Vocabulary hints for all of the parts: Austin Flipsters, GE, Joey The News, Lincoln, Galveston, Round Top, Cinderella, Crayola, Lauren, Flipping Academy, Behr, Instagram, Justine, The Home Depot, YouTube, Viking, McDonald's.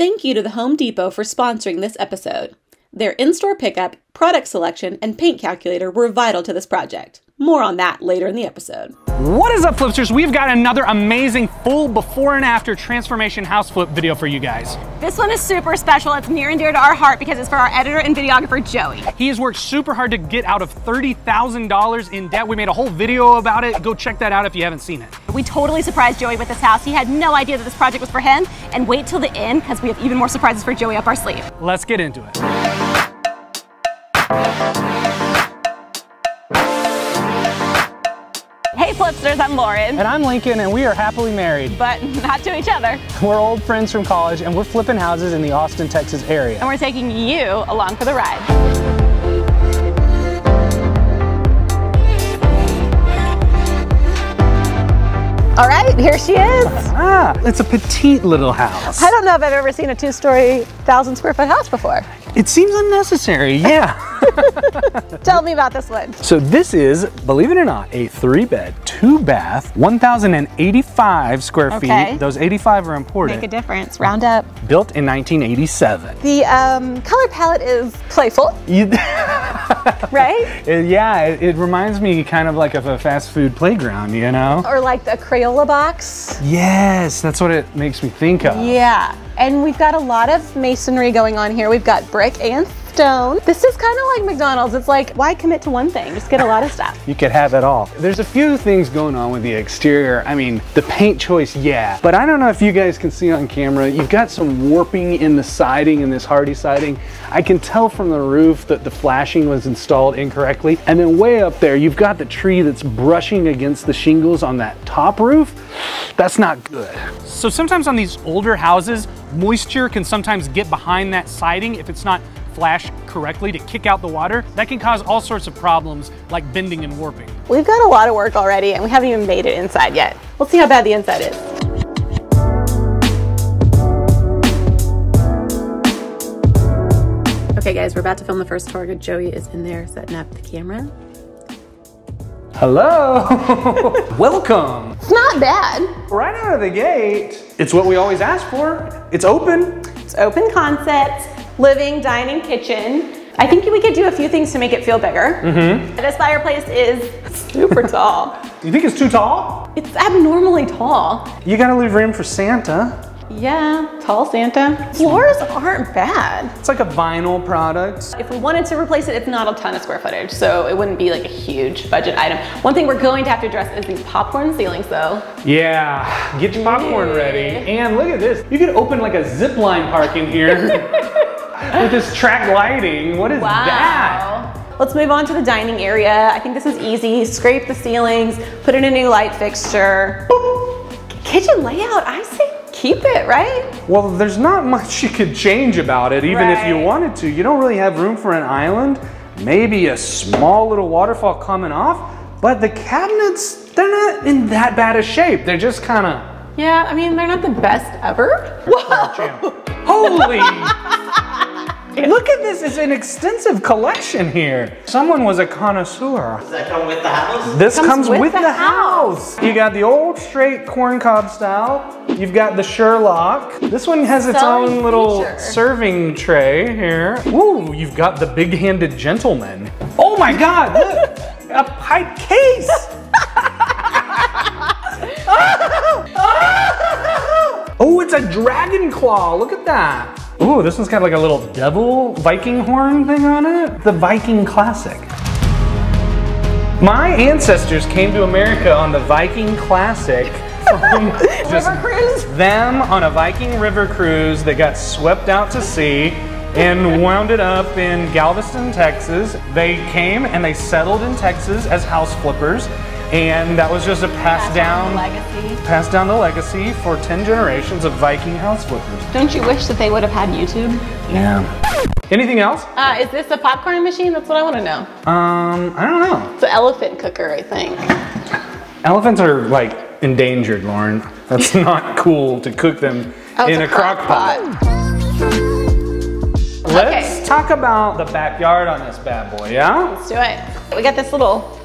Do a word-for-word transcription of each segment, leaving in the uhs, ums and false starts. Thank you to The Home Depot for sponsoring this episode. Their in-store pickup, product selection, and paint calculator were vital to this project. More on that later in the episode. What is up, Flipsters? We've got another amazing full before and after transformation house flip video for you guys. This one is super special. It's near and dear to our heart because it's for our editor and videographer, Joey. He has worked super hard to get out of thirty thousand dollars in debt. We made a whole video about it. Go check that out if you haven't seen it. We totally surprised Joey with this house. He had no idea that this project was for him. And wait till the end because we have even more surprises for Joey up our sleeve. Let's get into it. Hey Flipsters, I'm Lauren. And I'm Lincoln, and we are happily married. But not to each other. We're old friends from college, and we're flipping houses in the Austin, Texas area. And we're taking you along for the ride. All right, here she is. Ah, it's a petite little house. I don't know if I've ever seen a two-story, thousand square foot house before. It seems unnecessary, yeah. Tell me about this one. So this is, believe it or not, a three bed, two bath, one thousand eighty-five square okay. feet. Those eighty-five are important. Make a difference, round up. Built in nineteen eighty-seven. The um, color palette is playful. You right? It, yeah, it, it reminds me kind of like of a fast food playground, you know? Or like the Crayola box. Yes, that's what it makes me think of. Yeah, and we've got a lot of masonry going on here. We've got brick and stone. This is kind of like McDonald's. It's like, why commit to one thing? Just get a lot of stuff. You could have it all. There's a few things going on with the exterior. I mean, the paint choice, yeah. But I don't know if you guys can see on camera, you've got some warping in the siding, in this hardy siding. I can tell from the roof that the flashing was installed incorrectly. And then way up there, you've got the tree that's brushing against the shingles on that top roof. That's not good. So sometimes on these older houses, moisture can sometimes get behind that siding if it's not flash correctly to kick out the water. That can cause all sorts of problems like bending and warping. We've got a lot of work already and we haven't even made it inside yet. Let's see how bad the inside is. Okay guys, we're about to film the first tour. Joey is in there setting up the camera. Hello, welcome. It's not bad. Right out of the gate, it's what we always ask for. It's open. It's open concept. Living, dining, kitchen. I think we could do a few things to make it feel bigger. Mm-hmm. This fireplace is super tall. You think it's too tall? It's abnormally tall. You gotta leave room for Santa. Yeah, tall Santa. Floors aren't bad. It's like a vinyl product. If we wanted to replace it, it's not a ton of square footage, so it wouldn't be like a huge budget item. One thing we're going to have to address is these popcorn ceilings though. Yeah, get your popcorn yeah. ready. And look at this. You could open like a zip line park in here. With this track lighting, what is wow. that? Let's move on to the dining area. I think this is easy. Scrape the ceilings, put in a new light fixture. Boop. Kitchen layout, I say keep it, right? Well, there's not much you could change about it, even right. if you wanted to. You don't really have room for an island, maybe a small little waterfall coming off, but the cabinets, they're not in that bad a shape. They're just kind of... Yeah, I mean, they're not the best ever. Whoa! Holy... Look at this, it's an extensive collection here. Someone was a connoisseur. Does that come with the house? This comes, comes with, with the, the house. house. You got the old straight corncob style. You've got the Sherlock. This one has its Selling own little feature. serving tray here. Ooh, you've got the big-handed gentleman. Oh my God, look, a pipe case. oh, oh. oh, it's a dragon claw, look at that. Ooh, this one's got like a little devil Viking horn thing on it. The Viking Classic. My ancestors came to America on the Viking Classic from just river cruise? them on a Viking river cruise that got swept out to sea and wound it up in Galveston, Texas. They came and they settled in Texas as house flippers. And that was just a pass down, pass down the legacy for ten generations of Viking house flippers. Don't you wish that they would have had YouTube? Yeah. Anything else? Uh, is this a popcorn machine? That's what I want to know. Um, I don't know. It's an elephant cooker, I think. Elephants are like endangered, Lauren. That's not cool to cook them oh, in a, a crock, crock pot. pot. Let's okay. talk about the backyard on this bad boy, yeah? Let's do it. We got this little...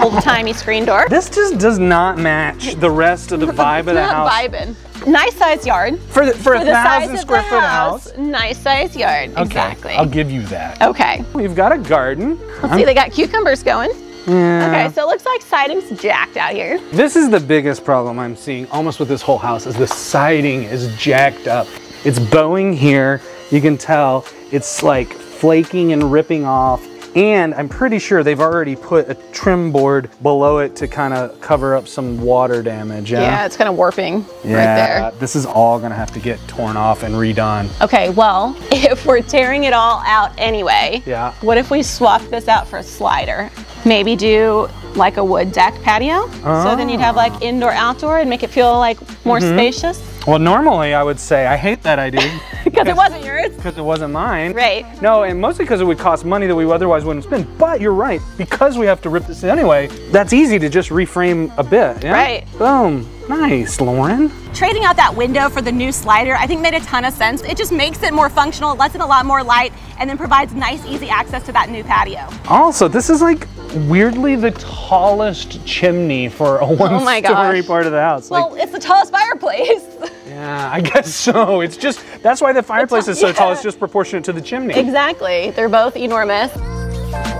old-timey screen door. This just does not match the rest of the vibe of the house. It's not vibing. Nice size yard. For the, for, for a thousand square foot house. Nice size yard, okay. Exactly. I'll give you that. Okay. We've got a garden. Let's I'm see, they got cucumbers going. Yeah. Okay, so it looks like siding's jacked out here. This is the biggest problem I'm seeing almost with this whole house is the siding is jacked up. It's bowing here. You can tell it's like flaking and ripping off. And I'm pretty sure they've already put a trim board below it to kind of cover up some water damage. Yeah, yeah it's kind of warping yeah, right there. This is all going to have to get torn off and redone. Okay, well, if we're tearing it all out anyway, yeah. What if we swap this out for a slider? Maybe do like a wood deck patio. Oh. So then you'd have like indoor, outdoor and make it feel like more mm-hmm. spacious. Well, normally I would say I hate that idea. Because it wasn't yours. Because it wasn't mine. Right. No, and mostly because it would cost money that we otherwise wouldn't spend. But you're right, because we have to rip this anyway, that's easy to just reframe a bit. Yeah? Right. Boom. Nice, Lauren. Trading out that window for the new slider, I think made a ton of sense. It just makes it more functional, lets in a lot more light, and then provides nice, easy access to that new patio. Also, this is like weirdly the tallest chimney for a one-story oh part of the house. Well, like, it's the tallest fireplace. Yeah, I guess so. It's just, that's why the fireplace is so yeah. tall. It's just proportionate to the chimney. Exactly. They're both enormous.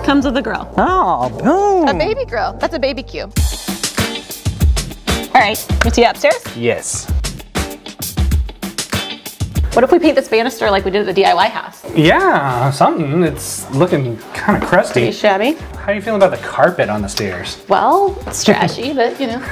Comes with a grill. Oh, boom. A baby grill. That's a baby cue. All right, you see upstairs? Yes. What if we paint this banister like we did at the D I Y house? Yeah, something. It's looking kind of crusty. Pretty shabby. How are you feeling about the carpet on the stairs? Well, it's trashy, but you know,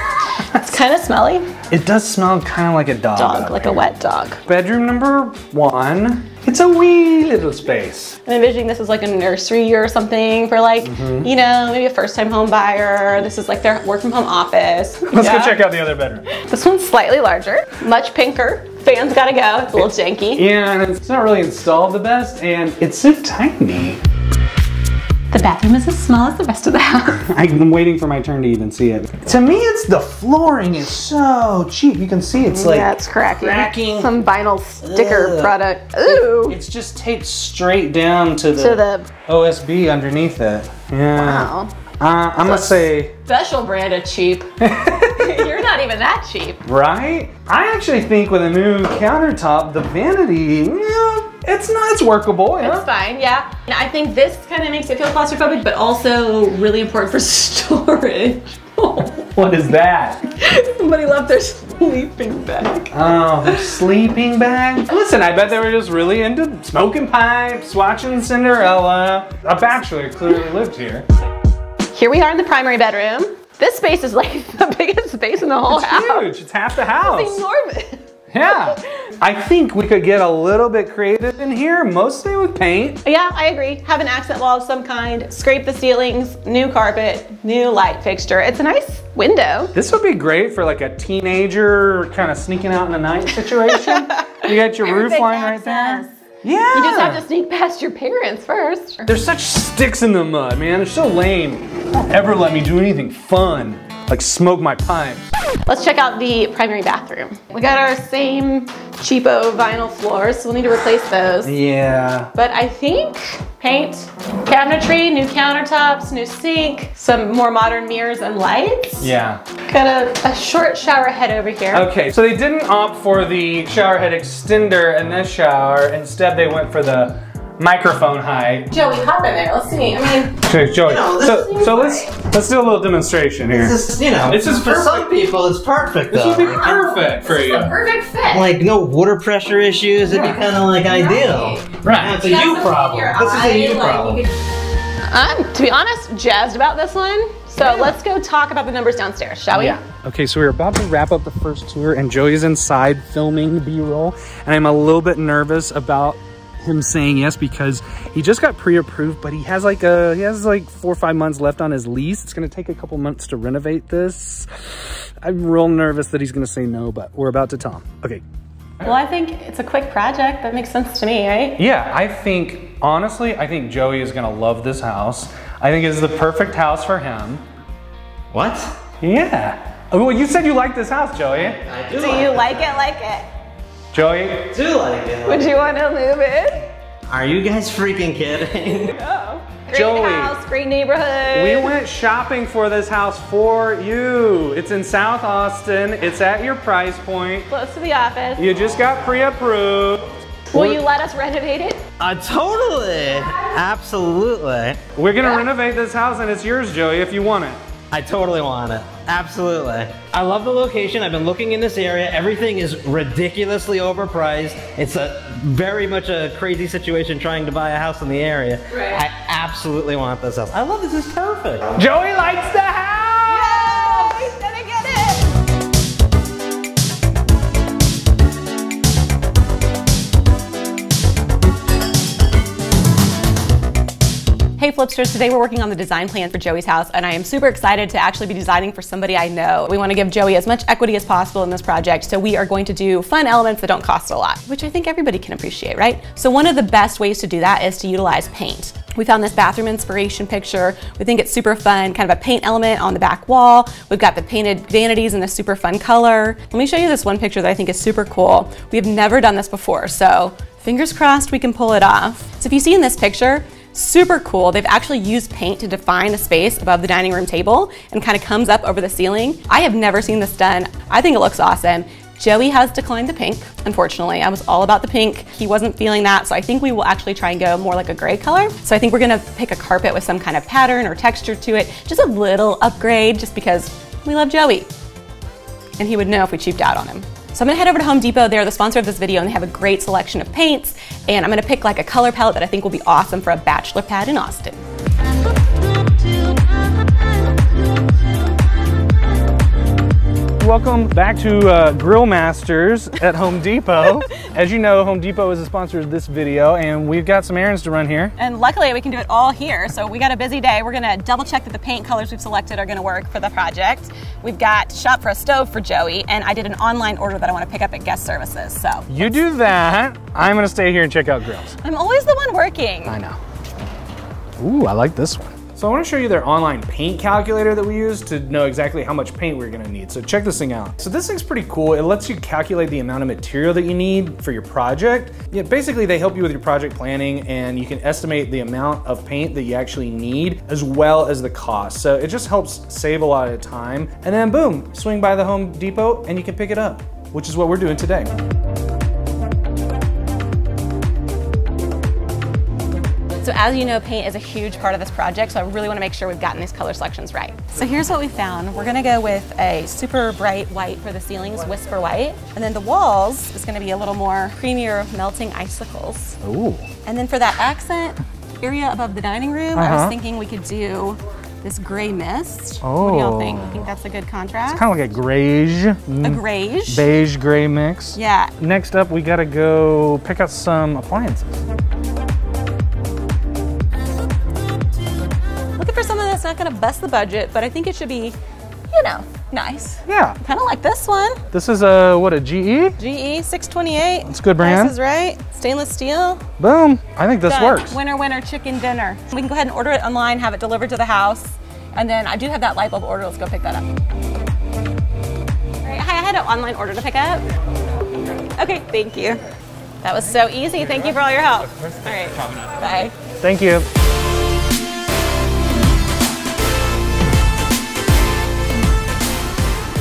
it's kind of smelly. It does smell kind of like a dog. Dog, like there. A wet dog. Bedroom number one. It's a wee little space. I'm envisioning this is like a nursery or something for like, mm-hmm. you know, maybe a first-time home buyer. This is like their work-from-home office. Let's yeah. go check out the other bedroom. This one's slightly larger, much pinker. Fan's gotta go, it's a little janky. Yeah, and it's not really installed the best, and it's so tiny. The bathroom is as small as the rest of the house. I'm waiting for my turn to even see it. To me, it's the flooring is so cheap. You can see it's like yeah, it's cracking. cracking. Some vinyl sticker Ugh. product. Ooh. It, it's just taped straight down to the, to the O S B underneath it. Yeah. Wow. Uh, I'm gonna say special brand of cheap. You're not even that cheap, right? I actually think with a new countertop, the vanity. Yeah, It's not, it's workable, yeah. It's fine, yeah. And I think this kind of makes it feel claustrophobic, but also really important for storage. What is that? Somebody left their sleeping bag. Oh, sleeping bag? Listen, I bet they were just really into smoking pipes, watching Cinderella. A bachelor clearly lived here. Here we are in the primary bedroom. This space is like the biggest space in the whole it's house. It's huge, it's half the house. It's enormous. Yeah, I think we could get a little bit creative in here, mostly with paint. Yeah, I agree. Have an accent wall of some kind, scrape the ceilings, new carpet, new light fixture. It's a nice window. This would be great for like a teenager kind of sneaking out in the night situation. You got your roof line right there. Yeah. You just have to sneak past your parents first. They're such sticks in the mud, man. They're so lame. Don't ever let me do anything fun, like smoke my pipe. Let's check out the primary bathroom. We got our same cheapo vinyl floors, so we'll need to replace those. Yeah. But I think paint, cabinetry, new countertops, new sink, some more modern mirrors and lights. Yeah. Got a, a short shower head over here. Okay, so they didn't opt for the shower head extender in this shower. Instead, they went for the microphone height. Joey, hop in there. Let's see. I mean, okay, Joey. You know, so so right. let's let's do a little demonstration here. This is, you know, this is for perfect. Some people it's perfect. This though. This would be perfect for you. Perfect fit. Like no water pressure issues. It'd yeah. be kind of like right. ideal. Right. That's a you problem. This is a you like, problem. I'm, to be honest, jazzed about this one. So yeah. let's go talk about the numbers downstairs, shall we? Yeah. Okay, so we're about to wrap up the first tour, and Joey's inside filming B-roll, and I'm a little bit nervous about him saying yes because he just got pre-approved, but he has like a he has like four or five months left on his lease. It's going to take a couple months to renovate this. I'm real nervous that he's going to say no, but we're about to tell him. Okay. Well, I think it's a quick project. That makes sense to me, right? Yeah, I think honestly, I think Joey is going to love this house. I think it's the perfect house for him. What? Yeah. Well, you said you like this house, Joey. I do. Do like you like it? Like it. Joey? I do like it. Would you want to move in? Are you guys freaking kidding? No. Great Joey, house, great neighborhood. We went shopping for this house for you. It's in South Austin. It's at your price point. Close to the office. You just got pre-approved. Will We're, you let us renovate it? Uh, totally. Absolutely. We're going to yeah. renovate this house, and it's yours, Joey, if you want it. I totally want it. Absolutely. I love the location. I've been looking in this area. Everything is ridiculously overpriced. It's a very much a crazy situation trying to buy a house in the area. Right. I absolutely want this house. I love this. This is perfect. Joey likes the house! Yes! He's gonna get it! Hey Flipsters, today we're working on the design plan for Joey's house, and I am super excited to actually be designing for somebody I know. We want to give Joey as much equity as possible in this project, so we are going to do fun elements that don't cost a lot, which I think everybody can appreciate, right? So one of the best ways to do that is to utilize paint. We found this bathroom inspiration picture. We think it's super fun, kind of a paint element on the back wall. We've got the painted vanities in this super fun color. Let me show you this one picture that I think is super cool. We've never done this before, so fingers crossed we can pull it off. So if you see in this picture, super cool. They've actually used paint to define a space above the dining room table and kind of comes up over the ceiling. I have never seen this done. I think it looks awesome. Joey has declined the pink, unfortunately. I was all about the pink. He wasn't feeling that, so I think we will actually try and go more like a gray color. So I think we're gonna pick a carpet with some kind of pattern or texture to it. Just a little upgrade, just because we love Joey. And he would know if we cheaped out on him. So I'm gonna head over to Home Depot. They're the sponsor of this video, and they have a great selection of paints, and I'm gonna pick like a color palette that I think will be awesome for a bachelor pad in Austin. Welcome back to uh, Grill Masters at Home Depot. As you know, Home Depot is a sponsor of this video, and we've got some errands to run here. And luckily we can do it all here, so we got a busy day. We're gonna double check that the paint colors we've selected are gonna work for the project. We've got shop for a stove for Joey, and I did an online order that I wanna pick up at guest services, so. You do that, I'm gonna stay here and check out grills. I'm always the one working. I know. Ooh, I like this one. So I want to show you their online paint calculator that we use to know exactly how much paint we're going to need. So check this thing out. So this thing's pretty cool. It lets you calculate the amount of material that you need for your project. Yeah, basically they help you with your project planning, and you can estimate the amount of paint that you actually need as well as the cost. So it just helps save a lot of time. And then boom, swing by the Home Depot and you can pick it up, which is what we're doing today. So as you know, paint is a huge part of this project, so I really want to make sure we've gotten these color selections right. So here's what we found. We're going to go with a super bright white for the ceilings, whisper white. And then the walls is going to be a little more creamier melting icicles. Ooh. And then for that accent area above the dining room, uh-huh. I was thinking we could do this gray mist. Oh. What do y'all think? You think that's a good contrast? It's kind of like a grayish. A grayish. Beige gray mix. Yeah. Next up, we got to go pick up some appliances. It's not gonna bust the budget, but I think it should be, you know, nice. Yeah. Kind of like this one. This is a, what, a G E? G E six twenty-eight. It's good brand. This is right. Stainless steel. Boom. I think this Done. works. Winner, winner, chicken dinner. We can go ahead and order it online, have it delivered to the house. And then I do have that light bulb order. Let's go pick that up. All right. Hi, I had an online order to pick up. Okay, thank you. That was so easy. Thank you for all your help. All right. Bye. Thank you.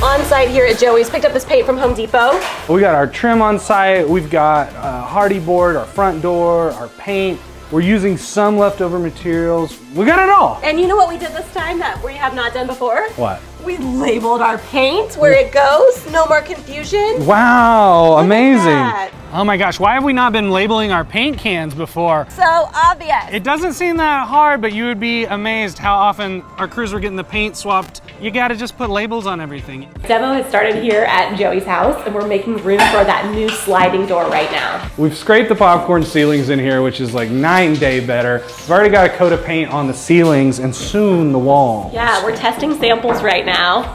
On site here at Joey's, picked up this paint from Home Depot. We got our trim on site, we've got uh, hardy board, our front door, our paint. We're using some leftover materials. We got it all. And you know what we did this time that we have not done before? What? We labeled our paint where it goes, no more confusion. Wow, Look amazing. Oh my gosh, why have we not been labeling our paint cans before? So obvious. It doesn't seem that hard, but you would be amazed how often our crews were getting the paint swapped. You gotta just put labels on everything. Demo has started here at Joey's house, and we're making room for that new sliding door right now. We've scraped the popcorn ceilings in here, which is like night and day better. We've already got a coat of paint on the ceilings and soon the walls. Yeah, we're testing samples right now.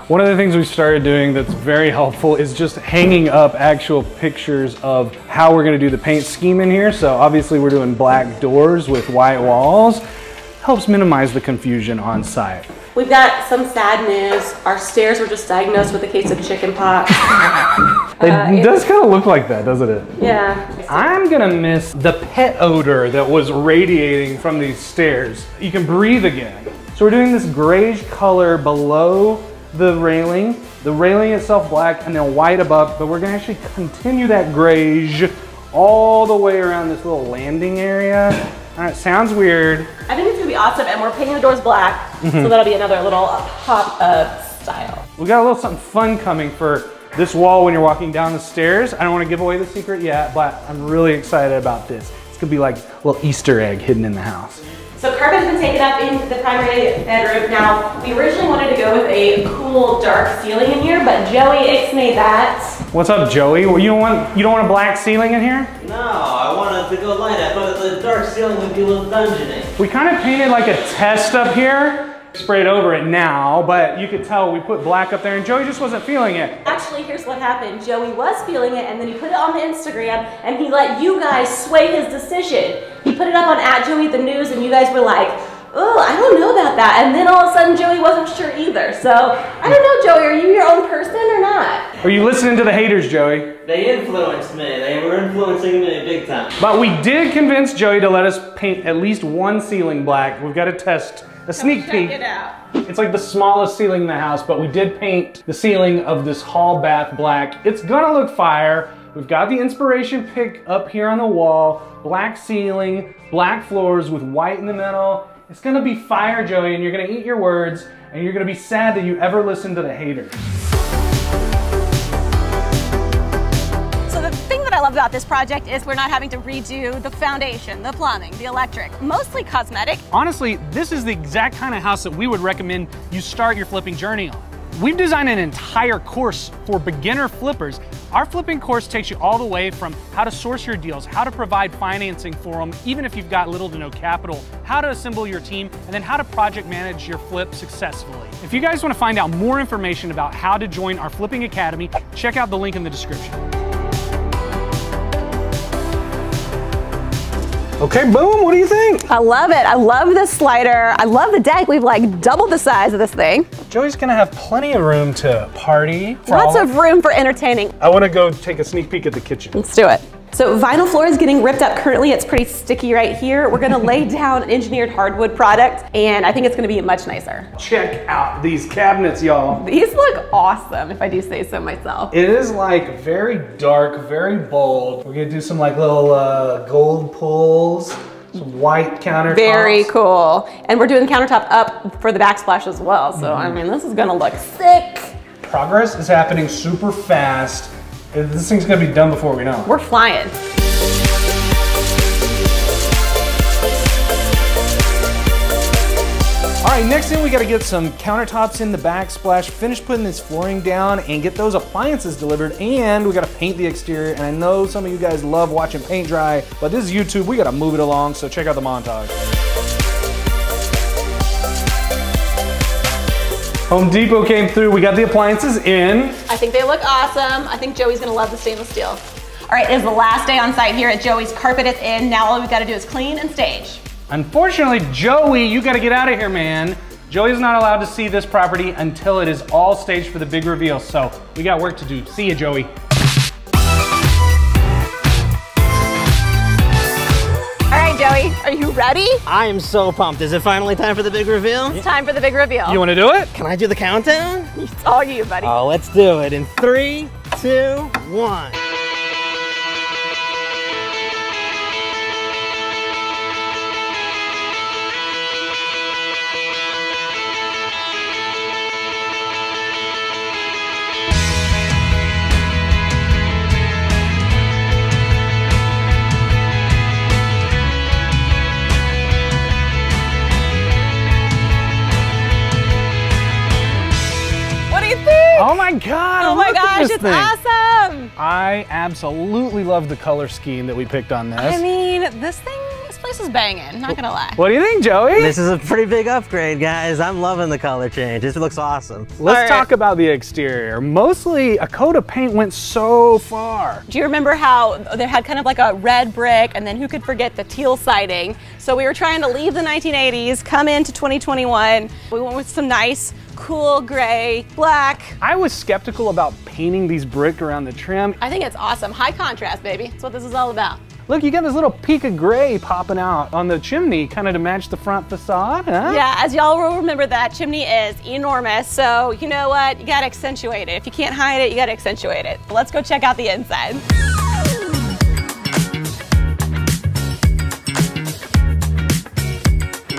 One of the things we started doing that's very helpful is just hanging up actual pictures of how we're gonna do the paint scheme in here. So obviously we're doing black doors with white walls. Helps minimize the confusion on site. We've got some sad news. Our stairs were just diagnosed with a case of chicken pox. It uh, does kind of look like that, doesn't it? Yeah. I'm gonna miss the pet odor that was radiating from these stairs. You can breathe again. So we're doing this grayish color below the railing, the railing itself black, and then white above, but we're gonna actually continue that grayish all the way around this little landing area. All right, sounds weird. I think it's gonna be awesome, and we're painting the doors black, mm-hmm. so that'll be another little pop-up style. We got a little something fun coming for this wall when you're walking down the stairs. I don't want to give away the secret yet, but I'm really excited about this. It's gonna be like a little Easter egg hidden in the house. So carpet's been taken up in the primary bedroom. Now, we originally wanted to go with a cool dark ceiling in here, but Joey ixnayed that. What's up, Joey? Well, you don't want you don't want a black ceiling in here? No, I wanted to go light. I thought the dark ceiling would be a little dungeony. We kind of painted like a test up here. Sprayed over it now, but you could tell we put black up there and Joey just wasn't feeling it. Actually, here's what happened. Joey was feeling it and then he put it on the Instagram and he let you guys sway his decision. He put it up on at Joey The News and you guys were like, oh, I don't know about that. And then all of a sudden Joey wasn't sure either. So I don't know, Joey, are you your own person or not? Are you listening to the haters, Joey? They influenced me. They were influencing me big time. But we did convince Joey to let us paint at least one ceiling black. We've got to test a sneak peek. Check it out. It's like the smallest ceiling in the house, but we did paint the ceiling of this hall bath black. It's gonna look fire. We've got the inspiration pick up here on the wall. Black ceiling, black floors with white in the middle. It's gonna be fire, Joey, and you're gonna eat your words, and you're gonna be sad that you ever listened to the haters. About this project is we're not having to redo the foundation, the plumbing, the electric, mostly cosmetic. Honestly, this is the exact kind of house that we would recommend you start your flipping journey on. We've designed an entire course for beginner flippers. Our flipping course takes you all the way from how to source your deals, how to provide financing for them, even if you've got little to no capital, how to assemble your team, and then how to project manage your flip successfully. If you guys want to find out more information about how to join our Flipping Academy, check out the link in the description. Okay, boom, what do you think? I love it, I love this slider. I love the deck, we've like doubled the size of this thing. Joey's gonna have plenty of room to party. Lots of room for entertaining. I wanna go take a sneak peek at the kitchen. Let's do it. So vinyl floor is getting ripped up currently. It's pretty sticky right here. We're gonna lay down an engineered hardwood product and I think it's gonna be much nicer. Check out these cabinets, y'all. These look awesome, if I do say so myself. It is like very dark, very bold. We're gonna do some like little uh, gold pulls, some white countertops. Very cool. And we're doing the countertop up for the backsplash as well. So mm-hmm. I mean, this is gonna look sick. Progress is happening super fast. This thing's gonna be done before we know. We're flying. All right, next thing we gotta get some countertops in the backsplash, finish putting this flooring down and get those appliances delivered, and we gotta paint the exterior. And I know some of you guys love watching paint dry, but this is YouTube, we gotta move it along, so check out the montage. Home Depot came through, we got the appliances in. I think they look awesome. I think Joey's gonna love the stainless steel. All right, it's the last day on site here at Joey's. Carpet is in, now all we've gotta do is clean and stage. Unfortunately, Joey, you gotta get out of here, man. Joey's not allowed to see this property until it is all staged for the big reveal, so we got work to do. See ya, Joey. Joey, are you ready? I am so pumped. Is it finally time for the big reveal? It's time for the big reveal. You want to do it? Can I do the countdown? It's all you, buddy. Oh, let's do it in three, two, one. Oh my God, oh my gosh, it's awesome. I absolutely love the color scheme that we picked on this. I mean, this thing is place is banging, not gonna lie. What do you think, Joey? This is a pretty big upgrade, guys. I'm loving the color change. This looks awesome. Let's talk about the exterior. Mostly a coat of paint went so far. Do you remember how they had kind of like a red brick, and then who could forget the teal siding? So we were trying to leave the nineteen eighties, come into twenty twenty-one. We went with some nice cool gray, black. I was skeptical about painting these brick around the trim. I think it's awesome. High contrast, baby. That's what this is all about. Look, you got this little peak of gray popping out on the chimney, kind of to match the front facade, huh? Yeah, as y'all will remember, that chimney is enormous, so you know what? You gotta accentuate it. If you can't hide it, you gotta accentuate it. Let's go check out the inside.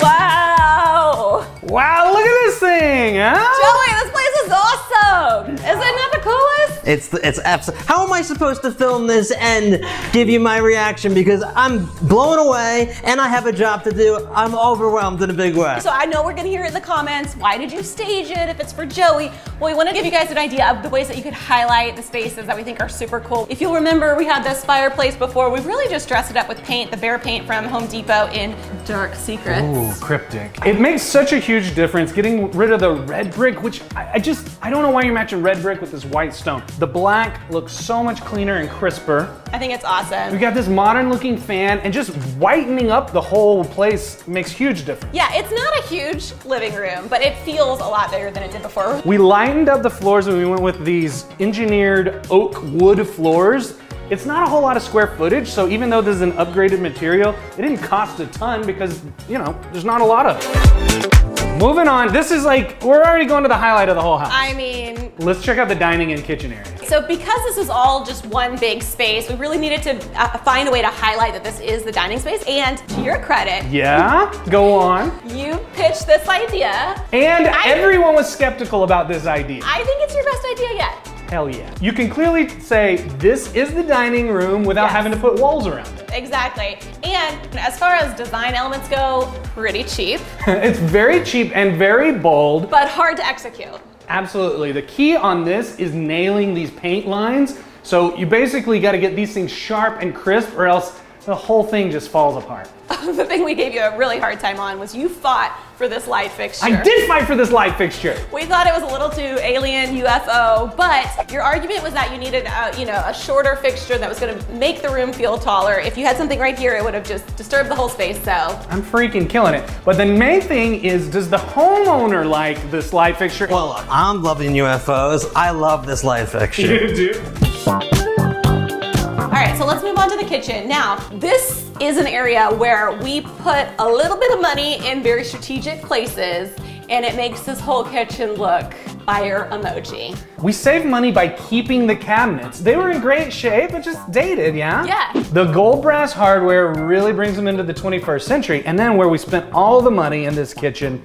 Wow! Wow, look at this thing, huh? Joey, this place is awesome! Isn't that the coolest? It's, it's absolutely. How am I supposed to film this and give you my reaction? Because I'm blown away and I have a job to do. I'm overwhelmed in a big way. So I know we're gonna hear it in the comments, why did you stage it if it's for Joey? Well, we wanna give you guys an idea of the ways that you could highlight the spaces that we think are super cool. If you'll remember, we had this fireplace before. We really just dressed it up with paint, the Bear paint from Home Depot in Dark Secrets. Ooh, cryptic. It makes such a huge difference getting rid of the red brick, which I, I just, I don't know why you're matching red brick with this white stone. The black looks so much cleaner and crisper. I think it's awesome. We got this modern looking fan, and just whitening up the whole place makes huge difference. Yeah, it's not a huge living room, but it feels a lot bigger than it did before. We lightened up the floors and we went with these engineered oak wood floors. It's not a whole lot of square footage, so even though this is an upgraded material, it didn't cost a ton because, you know, there's not a lot of it. Moving on, this is like, we're already going to the highlight of the whole house. I mean... Let's check out the dining and kitchen area. So because this is all just one big space, we really needed to uh, find a way to highlight that this is the dining space, and to your credit. Yeah, go on. You pitched this idea. And I, everyone was skeptical about this idea. I think it's your best idea yet. Hell yeah. You can clearly say this is the dining room without yes. having to put walls around it. Exactly. And as far as design elements go, pretty cheap. It's very cheap and very bold. But hard to execute. Absolutely. The key on this is nailing these paint lines. So you basically got to get these things sharp and crisp, or else the whole thing just falls apart. The thing we gave you a really hard time on was you fought for this light fixture. I did fight for this light fixture. We thought it was a little too alien, U F O, but your argument was that you needed a, you know, a shorter fixture that was gonna make the room feel taller. If you had something right here, it would have just disturbed the whole space, so. I'm freaking killing it. But the main thing is, does the homeowner like this light fixture? Well, look, I'm loving U F Os. I love this light fixture. You do? All right, so let's move on to the kitchen. Now, this is an area where we put a little bit of money in very strategic places, and it makes this whole kitchen look fire emoji. We saved money by keeping the cabinets. They were in great shape, but just dated, yeah? Yeah. The gold brass hardware really brings them into the twenty-first century, and then where we spent all the money in this kitchen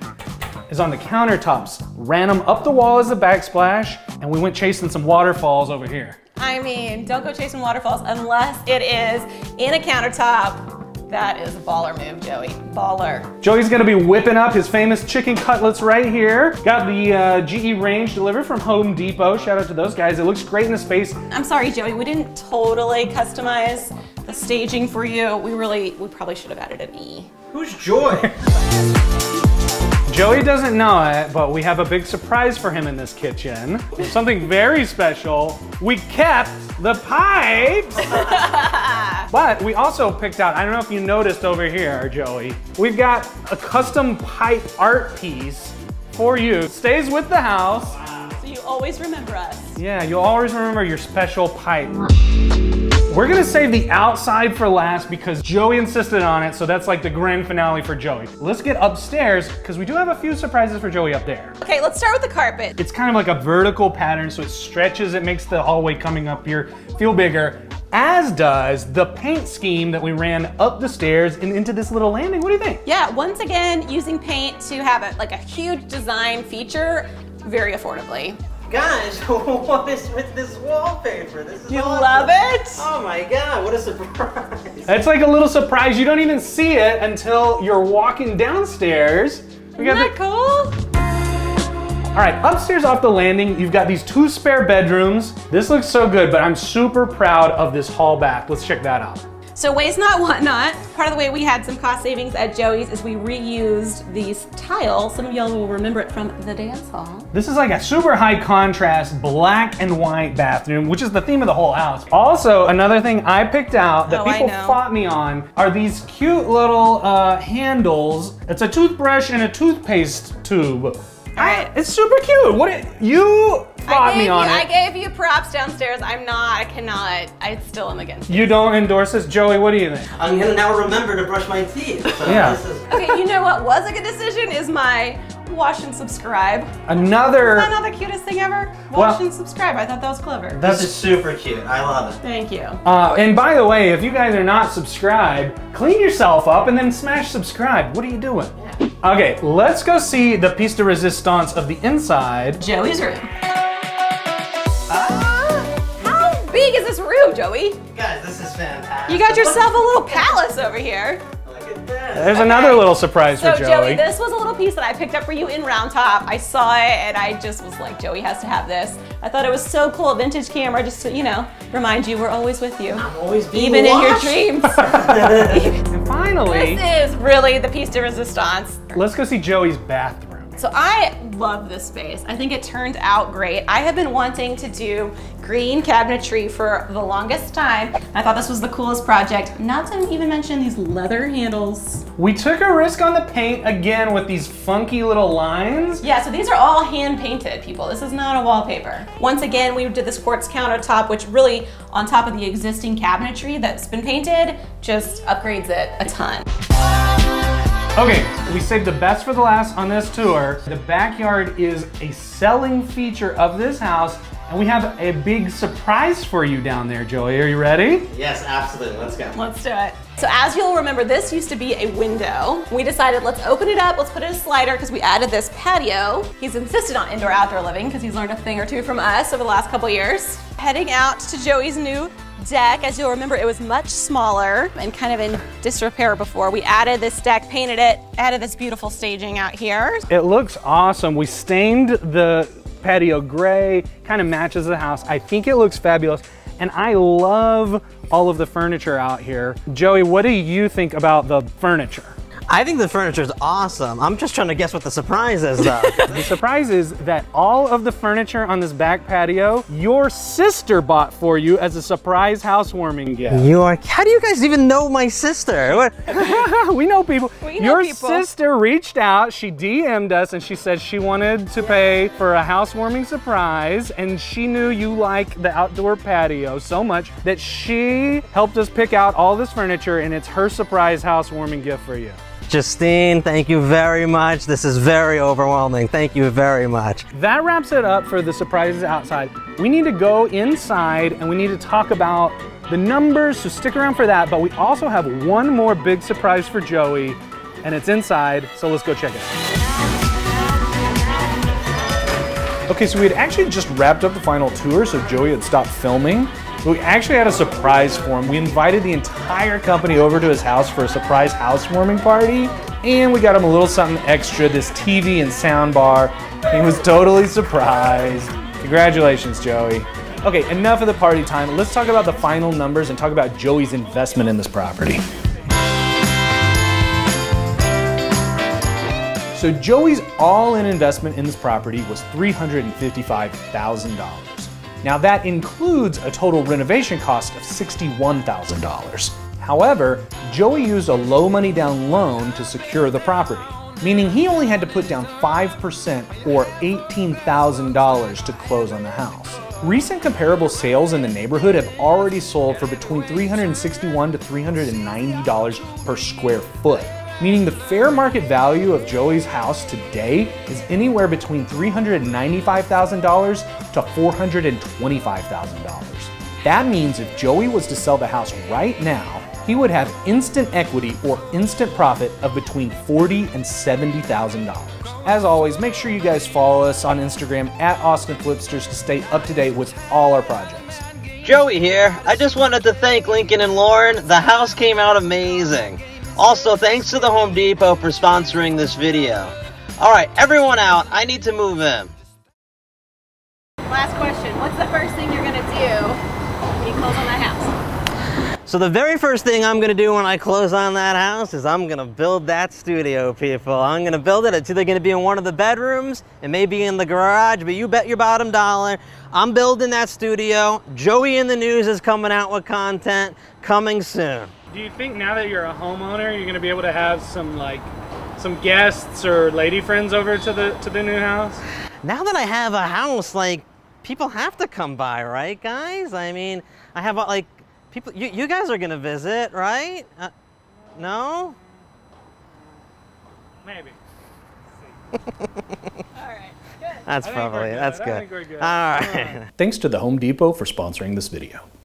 is on the countertops. Ran them up the wall as a backsplash, and we went chasing some waterfalls over here. I mean, don't go chasing waterfalls unless it is in a countertop. That is a baller move, Joey. Baller. Joey's gonna be whipping up his famous chicken cutlets right here. Got the uh, G E range delivered from Home Depot. Shout out to those guys. It looks great in the space. I'm sorry, Joey, we didn't totally customize the staging for you. We really, we probably should have added an E. Who's Joy? Joey doesn't know it, but we have a big surprise for him in this kitchen. Something very special. We kept the pipes, but we also picked out, I don't know if you noticed over here, Joey, we've got a custom pipe art piece for you. Stays with the house. So you always remember us. Yeah, you'll always remember your special pipe. We're gonna save the outside for last because Joey insisted on it, so that's like the grand finale for Joey. Let's get upstairs, because we do have a few surprises for Joey up there. Okay, let's start with the carpet. It's kind of like a vertical pattern, so it stretches, it makes the hallway coming up here feel bigger, as does the paint scheme that we ran up the stairs and into this little landing. What do you think? Yeah, once again, using paint to have a, like a huge design feature, very affordably. Guys, what is with this wallpaper? This is you awesome. Love it? Oh my God, what a surprise. It's like a little surprise. You don't even see it until you're walking downstairs. We got Isn't that cool? All right, upstairs off the landing, you've got these two spare bedrooms. This looks so good, but I'm super proud of this hall back. Let's check that out. So waste not, want not. Part of the way we had some cost savings at Joey's is we reused these tiles. Some of y'all will remember it from the dance hall. This is like a super high contrast black and white bathroom, which is the theme of the whole house. Also, another thing I picked out that oh, people fought me on are these cute little uh, handles. It's a toothbrush and a toothpaste tube. Right. I, it's super cute. What it, you fought me on you, it. I gave you props downstairs. I'm not. I cannot. I still am against it. You don't endorse this, Joey. What do you think? I'm gonna now remember to brush my teeth. So yeah. This is okay. You know what was a good decision is my wash and subscribe. Another. Isn't that not the cutest thing ever? Wash well, and subscribe. I thought that was clever. This is super cute. I love it. Thank you. Uh, and by the way, if you guys are not subscribed, clean yourself up and then smash subscribe. What are you doing? Yeah. Okay, let's go see the piece de resistance of the inside. Joey's room. Uh, how big is this room, Joey? Guys, this is fantastic. You got yourself a little palace over here. Look at this. There's okay. another little surprise so for Joey. So Joey, this was a little piece that I picked up for you in Round Top. I saw it and I just was like, Joey has to have this. I thought it was so cool, vintage camera, just to, you know, remind you we're always with you. I'm always being Even watched. in your dreams. Finally, this is really the piece de resistance. Let's go see Joey's bathroom. So I love this space. I think it turned out great. I have been wanting to do green cabinetry for the longest time. I thought this was the coolest project. Not to even mention these leather handles. We took a risk on the paint again with these funky little lines. Yeah, so these are all hand painted, people. This is not a wallpaper. Once again, we did this quartz countertop, which really on top of the existing cabinetry that's been painted, just upgrades it a ton. Okay, we saved the best for the last on this tour. The backyard is a selling feature of this house, and we have a big surprise for you down there, Joey. Are you ready? Yes, absolutely. Let's go. Let's do it. So as you'll remember, this used to be a window. We decided let's open it up, let's put in a slider because we added this patio. He's insisted on indoor-outdoor living because he's learned a thing or two from us over the last couple years. Heading out to Joey's new deck. As you'll remember, it was much smaller and kind of in disrepair before. We added this deck, painted it, added this beautiful staging out here. It looks awesome. We stained the patio gray, kind of matches the house. I think it looks fabulous. And I love all of the furniture out here. Joey, what do you think about the furniture? I think the furniture is awesome. I'm just trying to guess what the surprise is though. The surprise is that all of the furniture on this back patio, your sister bought for you as a surprise housewarming gift. You are, how do you guys even know my sister? We know people. We know your people. Sister reached out, she D M'd us and she said she wanted to pay for a housewarming surprise and she knew you like the outdoor patio so much that she helped us pick out all this furniture and it's her surprise housewarming gift for you. Justine, thank you very much. This is very overwhelming. Thank you very much. That wraps it up for the surprises outside. We need to go inside and we need to talk about the numbers, so stick around for that. But we also have one more big surprise for Joey and it's inside, so let's go check it out. Okay, so we had actually just wrapped up the final tour, so Joey had stopped filming. We actually had a surprise for him. We invited the entire company over to his house for a surprise housewarming party, and we got him a little something extra, this T V and sound bar. He was totally surprised. Congratulations, Joey. Okay, enough of the party time. Let's talk about the final numbers and talk about Joey's investment in this property. So Joey's all-in investment in this property was three hundred fifty-five thousand dollars. Now that includes a total renovation cost of sixty-one thousand dollars. However, Joey used a low money down loan to secure the property, meaning he only had to put down five percent or eighteen thousand dollars to close on the house. Recent comparable sales in the neighborhood have already sold for between three hundred sixty-one dollars to three hundred ninety dollars per square foot, meaning the fair market value of Joey's house today is anywhere between three hundred ninety-five thousand dollars to four hundred twenty-five thousand dollars. That means if Joey was to sell the house right now, he would have instant equity or instant profit of between forty thousand dollars and seventy thousand dollars. As always, make sure you guys follow us on Instagram at Austin Flipsters to stay up to date with all our projects. Joey here. I just wanted to thank Lincoln and Lauren. The house came out amazing. Also, thanks to the Home Depot for sponsoring this video. All right, everyone out. I need to move in. Last question. What's the first thing you're going to do when you close on that house? So the very first thing I'm gonna do when I close on that house is I'm gonna build that studio, people. I'm gonna build it. It's either gonna be in one of the bedrooms, it may be in the garage, but you bet your bottom dollar, I'm building that studio. Joey in the News is coming out with content coming soon. Do you think now that you're a homeowner, you're gonna be able to have some like, some guests or lady friends over to the, to the new house? Now that I have a house, like, people have to come by, right, guys? I mean, I have like, people, you, you guys are gonna visit, right? Uh, no? Maybe. All right, good. That's probably, that's good. All right. Thanks to The Home Depot for sponsoring this video.